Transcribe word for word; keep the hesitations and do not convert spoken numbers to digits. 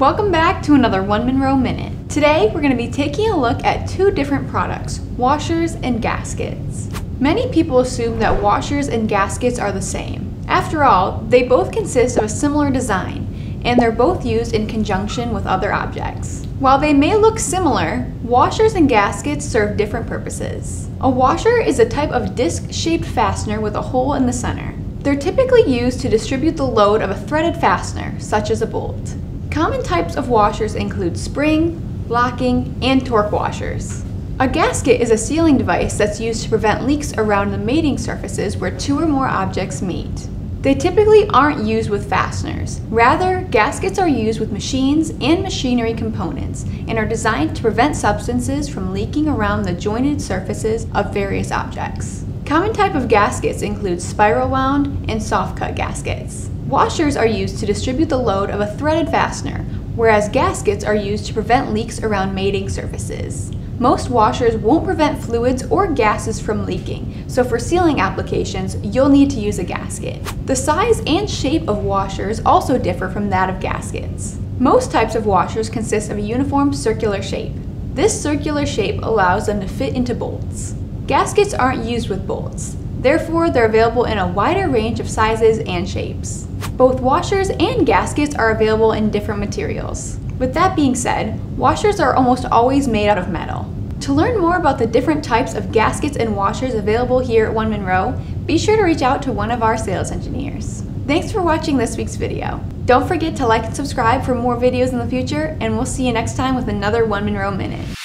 Welcome back to another One Monroe Minute. Today we're going to be taking a look at two different products, washers and gaskets. Many people assume that washers and gaskets are the same. After all, they both consist of a similar design, and they're both used in conjunction with other objects. While they may look similar, washers and gaskets serve different purposes. A washer is a type of disc-shaped fastener with a hole in the center. They're typically used to distribute the load of a threaded fastener, such as a bolt. Common types of washers include spring, locking, and torque washers. A gasket is a sealing device that's used to prevent leaks around the mating surfaces where two or more objects meet. They typically aren't used with fasteners. Rather, gaskets are used with machines and machinery components and are designed to prevent substances from leaking around the jointed surfaces of various objects. Common type of gaskets include spiral wound and soft cut gaskets. Washers are used to distribute the load of a threaded fastener, whereas gaskets are used to prevent leaks around mating surfaces. Most washers won't prevent fluids or gases from leaking, so for sealing applications, you'll need to use a gasket. The size and shape of washers also differ from that of gaskets. Most types of washers consist of a uniform circular shape. This circular shape allows them to fit into bolts. Gaskets aren't used with bolts. Therefore, they're available in a wider range of sizes and shapes. Both washers and gaskets are available in different materials. With that being said, washers are almost always made out of metal. To learn more about the different types of gaskets and washers available here at One Monroe, be sure to reach out to one of our sales engineers. Thanks for watching this week's video. Don't forget to like and subscribe for more videos in the future, and we'll see you next time with another One Monroe Minute.